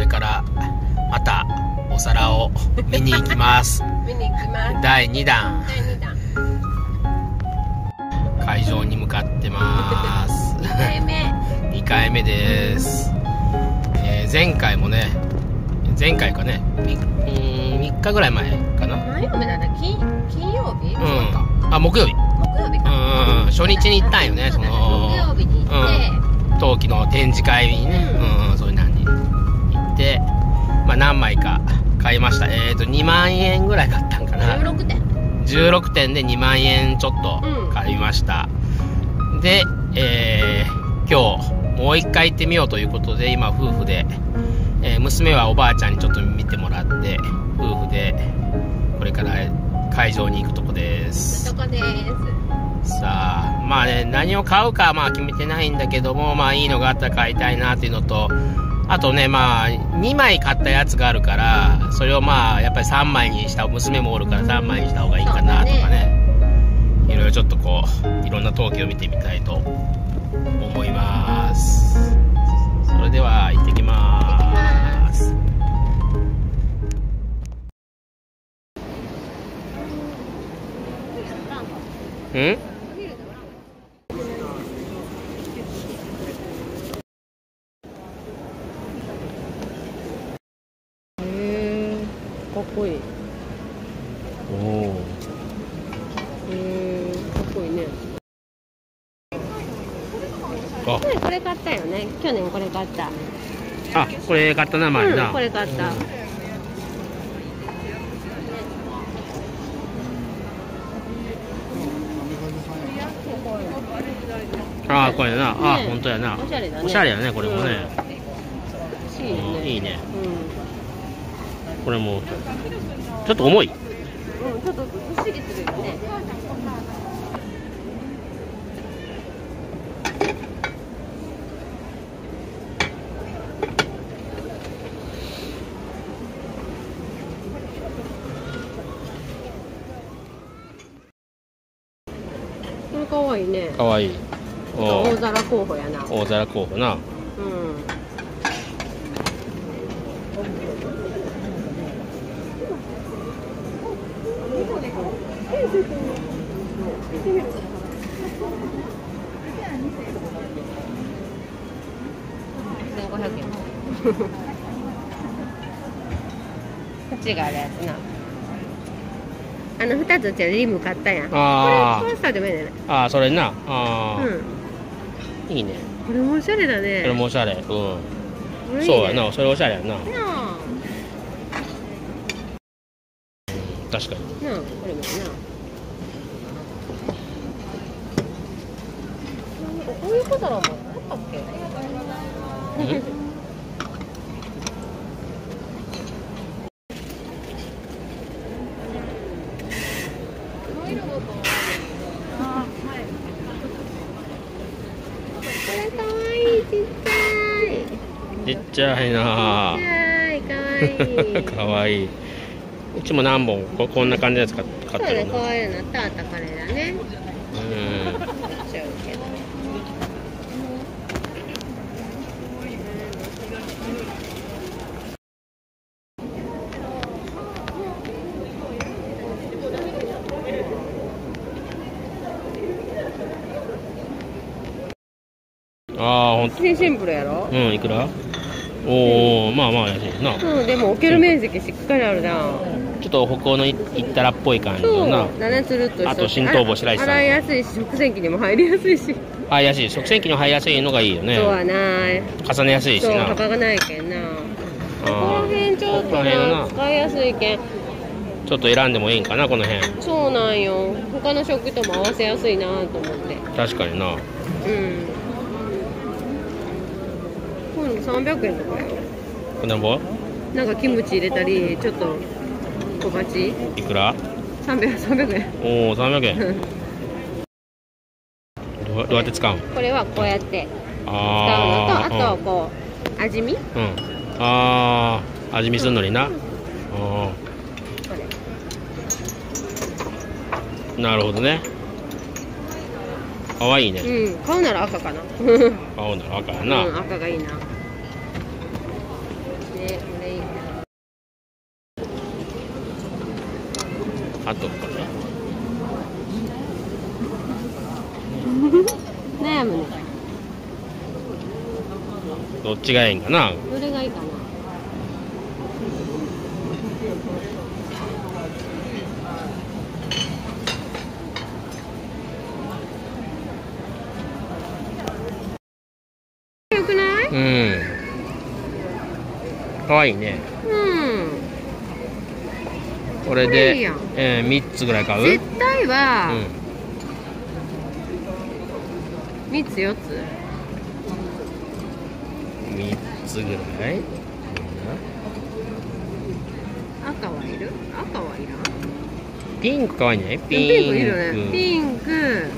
れからまたお皿を見に行きます第2弾会場に向かってます2回目です。前回かね3日ぐらい前かな、何曜日なんだ、金曜日、あ、木曜日か、初日に行ったんよね、その木曜日に行って陶器の展示会にね、そういうのに行って、まあ何枚か買いました。2万円ぐらい買ったんかな、16点で2万円ちょっと買いました。で、今日もう一回行ってみようということで、今夫婦で、娘はおばあちゃんにちょっと見てもらって、夫婦でこれから会場に行くとこです。さあ、まあね、何を買うかはまあ決めてないんだけども、まあいいのがあったら買いたいなっていうのと、あとね、まあ2枚買ったやつがあるから、それをまあやっぱり3枚にした、娘もおるから3枚にした方がいいかなとかね、いろいろちょっとこういろんな陶器を見てみたいと思います。それでは行ってきます。かっこいい。かっこいいね。これ買ったよね。去年これ買った。あ、これ買ったな、前な。これ買った。あ、これな。あ、本当やな。おしゃれだね、これもね。いいね。これもちょっと重い、ちょっとずっしりするよね。これかわいいね。かわいい。大皿候補やな。大皿候補な。1500円。こっちがあるやつな。あの2つうちのリム買ったやん。ああ。これコンサート目でね。ああ、それな。ああ。いいね。これもおしゃれだね。これもおしゃれ。そうやな、それおしゃれやな。確かに。なあ、これもな。こういうことだろう。なんだっけ。ちっちゃいな。かわいい。うちも何本こんな感じのやつ買ってる。そうね、こういうのとあとこれだね。ああ、本当にシンプルやろ。いくら？まあまあ安いな。でも置ける面積しっかりあるな。ちょっと北欧のいったらっぽい感じのな。あと新東房白石さん。洗いやすいし、食洗機にも入りやすいし。入りやすい。食洗機にも入りやすいのがいいよね。そうはない。重ねやすいしな。幅がないけんな。この辺ちょっとな、使いやすいけん。ちょっと選んでもいいんかな、この辺。そうなんよ。他の食器とも合わせやすいなと思って。確かにな。300円とかよ。何本？なんかキムチ入れたり、ちょっと小鉢。いくら？300円。おお、300円。どうやって使う？これはこうやって使うのと、あとこう味見？ああ、味見するのにな。なるほどね。可愛いね。買うなら赤かな。買うなら赤やな。赤がいいな。ね、あとかな。悩むね。どっちがいいんかな。どれがいいかな。よくない？うん。可愛いね。うん。これで、3つぐらい買う？絶対は、3つ4つ3つぐらい。赤はいる？赤はいらん？ピンクかわいいね。ピンク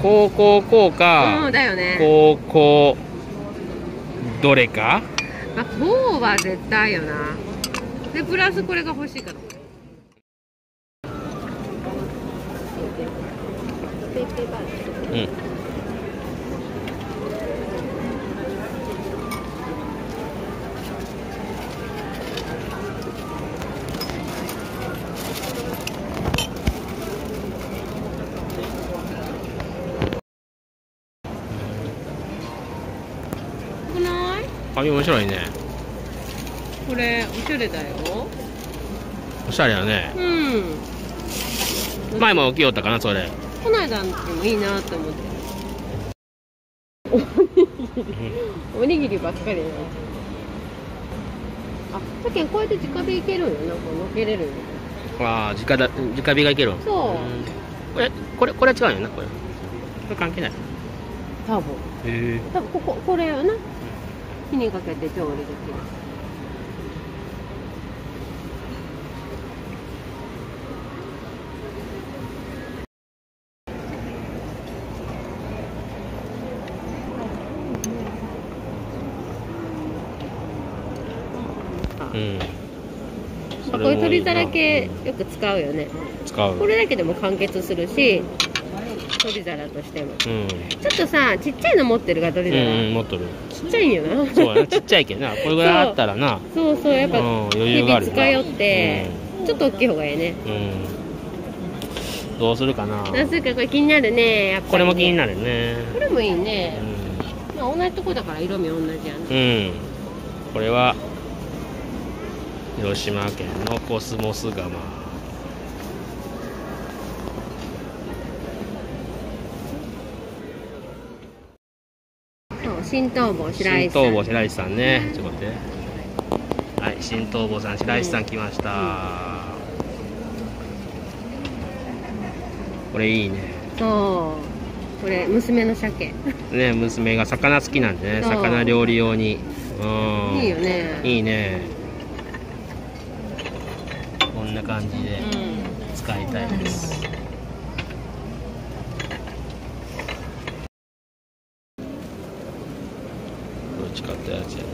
こうかこうどれか。まあ、こうは絶対よな。でプラスこれが欲しいから。うん。紙面白いね。これおしゃれだよ。おしゃれだね。うん。前も着よったかなそれ。こないだの時もいいなって思って。おにぎりばっかりね。あ、さっきこうやって直火いけるんよ。なんかのけれるんよ。ああ、直火がいける。そう。これ違うよな。これ関係ない多分。多分これよな。火にかけて調理できる。こういう鶏皿系よく使うよね。使う。これだけでも完結するし、鶏皿としても。ちょっとさ、ちっちゃいの持ってるが鶏皿。持ってる。ちっちゃいよな。そうやな、ちっちゃいけどな。これぐらいあったらな。そう、やっぱ余裕がある。使いよって、ちょっと大きい方がいいね。どうするかな。どうするか、これ気になるね。やっぱり。これも気になるね。これもいいね。まあ同じとこだから色味同じやね。これは広島県のコスモス窯。新東坊白石さんね。ちょっと待って。はい、新東坊さん、白石さん来ました。これいいね。そう、これ娘の鮭ね。娘が魚好きなんでね。魚料理用にいいよね。いいね。こんな感じで使いたいです。こっち買ったやつやね。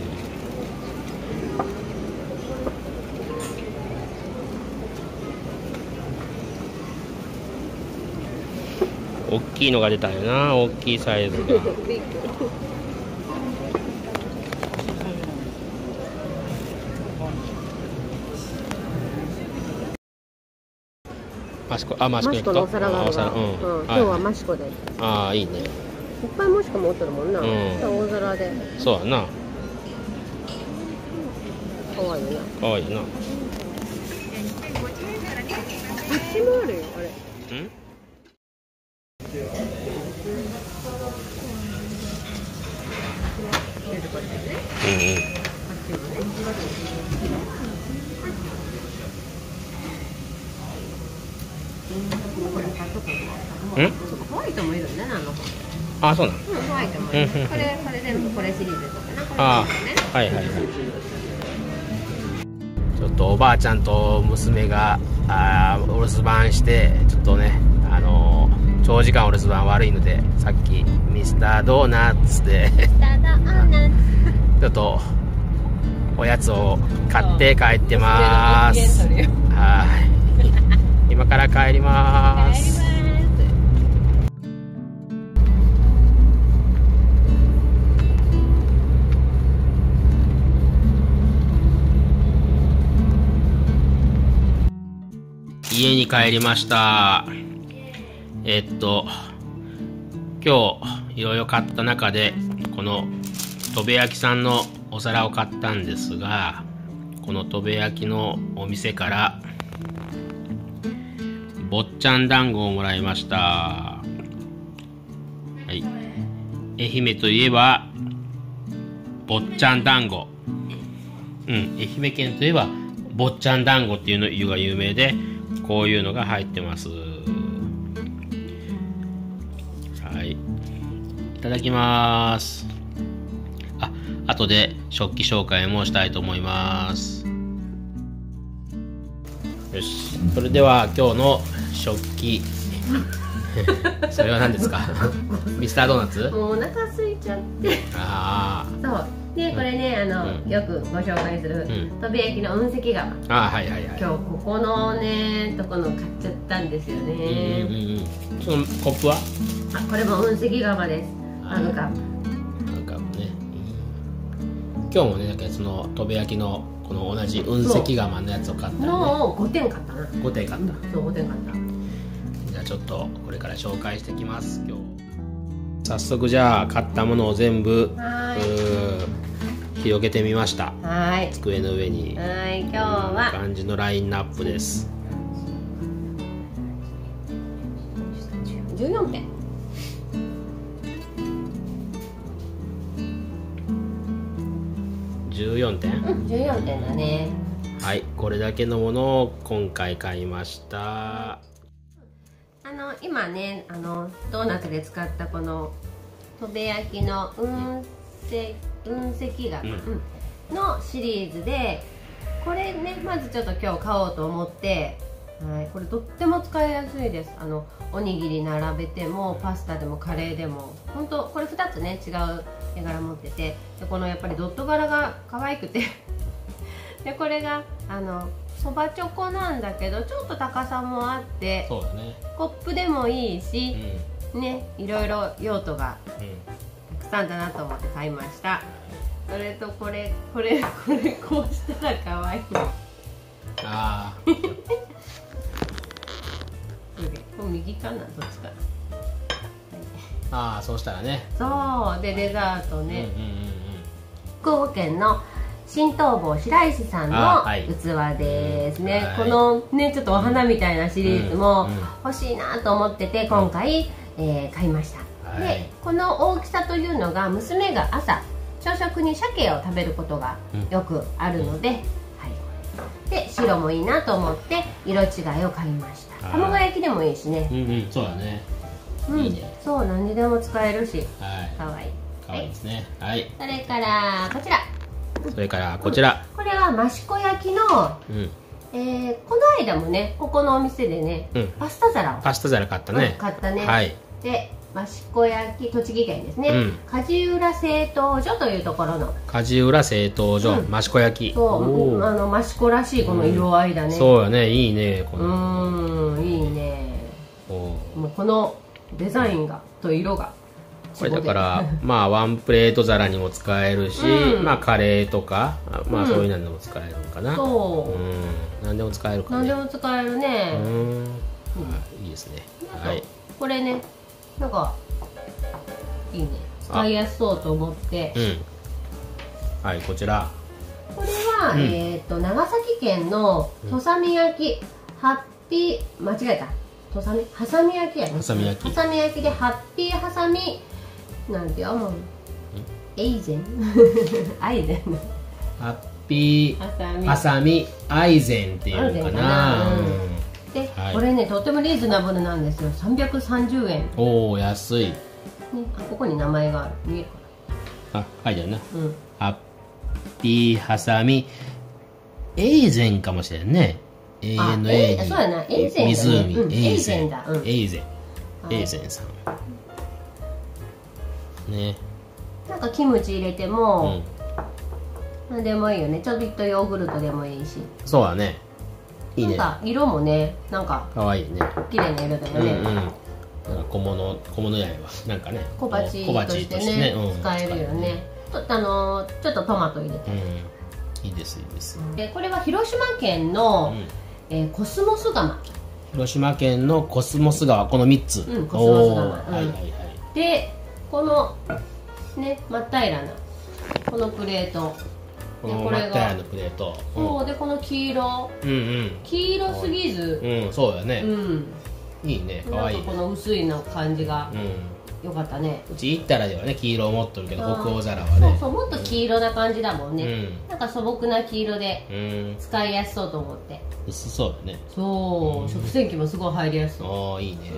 大きいのが出たよな。大きいサイズが。マシコのお皿があるから、今日はマシコで。ああ、いいね。いっぱいマシコ持ってるもんな。大皿で。そうやな。可愛いな。可愛いな。こっちもあるよ、あれ。うん？ホワイトもいるね、なんか。あ、そうなの。ホワイトもいる。これ全部これシリーズとかね。ああ、はいはいはい。ちょっとおばあちゃんと娘がお留守番して、ちょっとね、長時間お留守番悪いので、さっきミスタードーナツでちょっとおやつを買って帰ってます。はい。今から帰ります。に帰りました。今日いろいろ買った中でこのとべ焼きさんのお皿を買ったんですが、このとべ焼きのお店から坊ちゃん団子をもらいました。はい、愛媛といえば坊ちゃん団子。うん、愛媛県といえば坊ちゃん団子っていうの湯が有名で、こういうのが入ってます。はい、いただきます。後で食器紹介もしたいと思います。よし、それでは今日の食器。それは何ですか？ミスタードーナツ？もうお腹空いちゃって。ああ。そう。でこれね、よくご紹介するとび焼きの雲石窯、今日ここのねとこの買っちゃったんですよね。そのコップはこれも雲石窯です。あのカップね。今日もね、そのとび焼きのこの同じ雲石窯のやつを買った。もう5点買ったな。5点買った。そう、5点買った。じゃあちょっとこれから紹介していきます。今日早速じゃあ買ったものを全部広げてみました。はい。机の上に。はい。今日は感じのラインナップです。14点。14点。うん、14点だね。はい、これだけのものを今回買いました。今ね、ドーナツで使ったこのとべ焼きの雲石窯のシリーズで、これね、まずちょっと今日買おうと思って、はい、これとっても使いやすいです。おにぎり並べてもパスタでもカレーでも、ほんとこれ2つね違う絵柄持ってて、でこのやっぱりドット柄が可愛くてでこれがそばチョコなんだけど、ちょっと高さもあって、そうだね、コップでもいいし、うん、ね、いろいろ用途が、たくさんだなと思って買いました。それとこれこうしたら可愛い。ああ。これ右かな、どっちかな。ああ、そうしたらね。そうでデザートね。福岡県の新東房白石さんの器ですね。はい、このねちょっとお花みたいなシリーズも欲しいなと思ってて、今回、買いました。でこの大きさというのが、娘が朝朝食に鮭を食べることがよくあるので、はい、で白もいいなと思って色違いを買いました。卵焼きでもいいしね。そうだね、いいね。そう、何にでも使えるし、かわいい、かわいいですね。はい、それからこちら、これは益子焼きの、この間もねここのお店でねパスタ皿を買ったね。で益子焼き、栃木県ですね、梶浦製陶所というところの梶浦製陶所、益子焼き。そう、益子らしいこの色合いだね。そうよね、いいね。いいね。もうこのデザインがと色がこれだから、まあワンプレート皿にも使えるし、まあカレーとか、まあそういうのでも使えるのかな。そう、何でも使えるかね。何でも使えるね。いいですね。はい、これねなんかいいね、使いやすそうと思って、はい、こちらこれは、長崎県のとさみ焼き、ハッピー、間違えた、とさみはさみ焼きやね。はさみ焼きでハッピーはさみなんて読む、アイゼンハッピーはさみアイゼンっていうのかな。でこれね、とってもリーズナブルなんですよ。330円。おお、安い。ここに名前がある、見えるかな。あ、書いてあるな。ハッピーハサミエイゼンかもしれんね。永遠のエイゼン。そうやな、エイゼン。湖エイゼンだ。エイゼンさんね。なんかキムチ入れてもなんでもいいよね。ちょびっとヨーグルトでもいいし。そうだね。なんか色もね、なんか可愛いね、綺麗な色だよね。なんか小物やればなんかね、小鉢としてね使えるよね。ちょっとトマト入れて、いいです、いいです。でこれは広島県のコスモス窯。広島県のコスモス川、この3つ、うん、コスモス川、はいはいはい、でこのね真っ平らなこのプレート、これがのプレート、そうでこの黄色、黄色すぎず、うん、そうだね、いいね、かわいい、この薄いの感じがよかったね。うち行ったらではね黄色を持っとるけど、北欧皿はね、そうそう、もっと黄色な感じだもんね。なんか素朴な黄色で使いやすそうと思って、薄そうだね、そう、食洗機もすごい入りやすそう、いいね。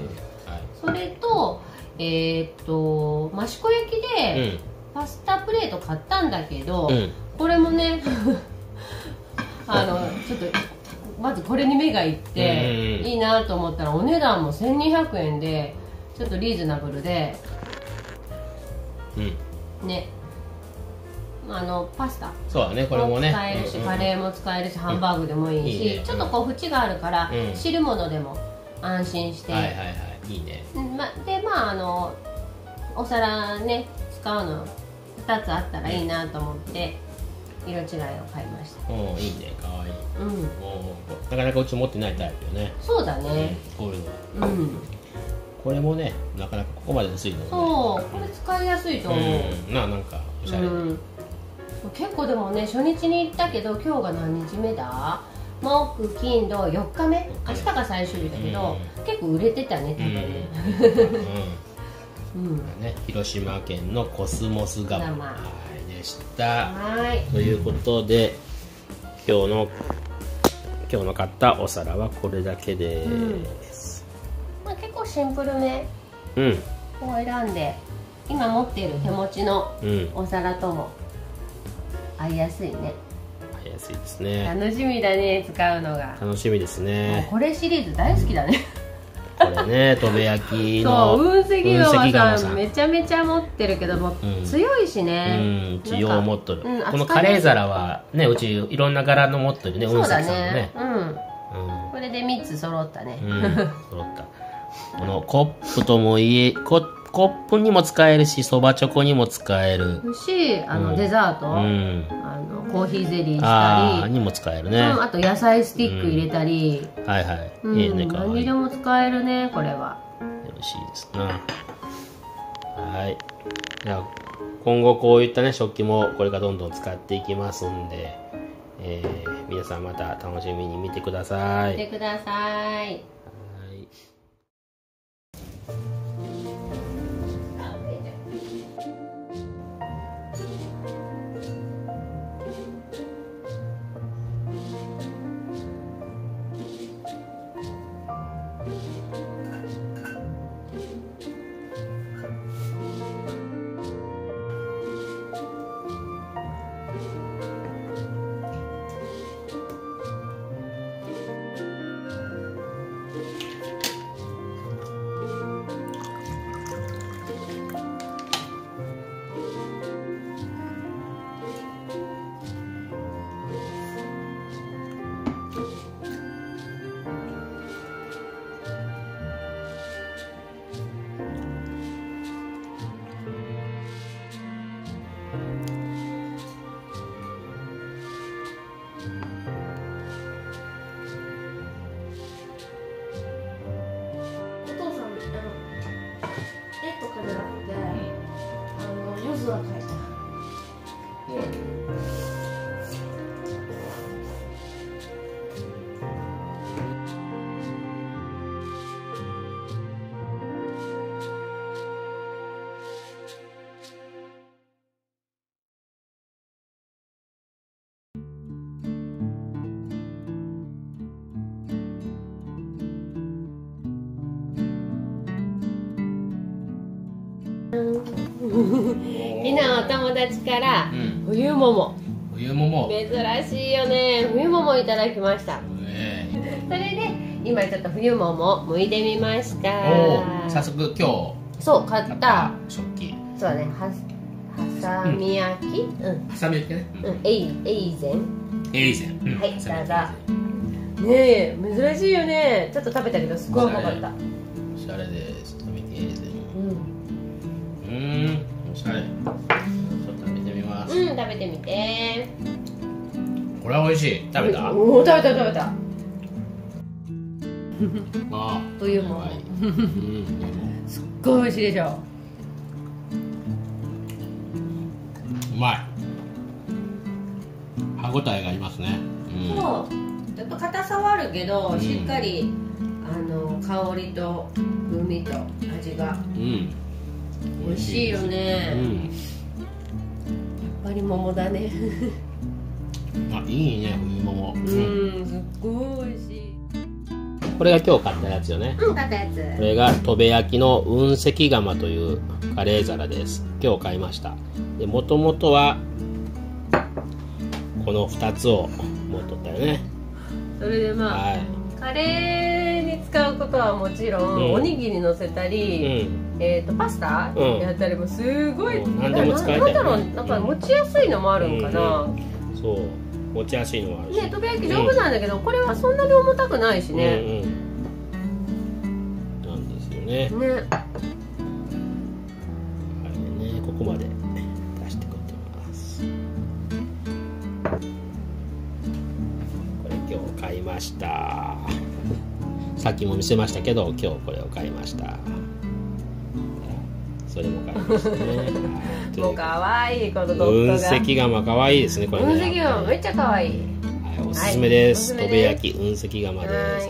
それと益子焼きでパスタプレート買ったんだけど、これもねちょっとまずこれに目がいっていいなと思ったら、お値段も1200円でちょっとリーズナブルで、ね、パスタも使えるし、カレーも使えるし、ハンバーグでもいいし、ちょっとこう縁があるから汁物でも安心して、でまあお皿ね使うの2つあったらいいなと思って色違いを買いました。おお、いいね、かわいい。なかなかうち持ってないタイプよね。そうだね、こういうの。これもねなかなかここまで薄いの、そうこれ使いやすいと思うな。なんかおしゃれ、結構でもね初日に行ったけど、今日が何日目だ、木金土4日目、明日が最終日だけど、結構売れてたね多分ね。広島県のコスモス川でした。ということで今日の買ったお皿はこれだけです。まあ結構シンプルめを選んで、今持っている手持ちのお皿とも合いやすいね。合いやすいですね。楽しみだね、使うのが。楽しみですね。これシリーズ大好きだね。これね、とべ焼きの雲石窯さんめちゃめちゃ持ってるけども、強いしね、うちよう持っとる。このカレー皿はね、うちいろんな柄の持ってるね、雲石さんもね。これで3つ揃ったね。揃った。このコップともいえ、コップにも使えるし、そばチョコにも使えるし、デザート、コーヒーゼリーしたりにも使えるね。あと野菜スティック入れたり、はいはい、何でも使えるね。これはよろしいですな。はい、じゃあ今後こういったね食器もこれからどんどん使っていきますんで、皆さんまた楽しみに見てください。見てください。みんなお友達から冬桃、珍しいよね、冬桃いただきました。それで今ちょっと冬桃を剥いでみました。早速今日そう買った食器、そうね、はさみ焼きね、エイゼン、はい、どうぞ。ねえ珍しいよね、ちょっと食べたけどすごい甘かった。おしゃれです。はい、ちょっと食べてみます。食べてみて。これは美味しい。食べた？おお、食べた食べた。というものすっごい美味しいでしょ。うまい、歯ごたえがありますね。そうちょっと硬さはあるけど、しっかり香りと風味と味が美味しいよね。やっぱり桃だね。あ、いいね、冬桃。すっごい美味しい。これが今日買ったやつよね。買ったやつ。これが砥部焼の雲石釜というカレー皿です。今日買いました。で、もともとはこの2つを持っとったよね。それでまあ、はい、カレーに使うことはもちろん、おにぎりのせたり、パスタやったりもすごい、何でも使えたよね。なんか持ちやすいのもあるんかな。そう、持ちやすいのもあるしね。砥部焼丈夫なんだけど、これはそんなに重たくないしね。なんですよね。ね。ここまで出してくれてます。これ今日買いました。さっきも見せましたけど、今日これを買いました。それも買いましたね。もう可愛いこのドットが。雲石釜可愛いですねこれね。雲石釜めっちゃ可愛い。おすすめです。砥部焼雲石釜です。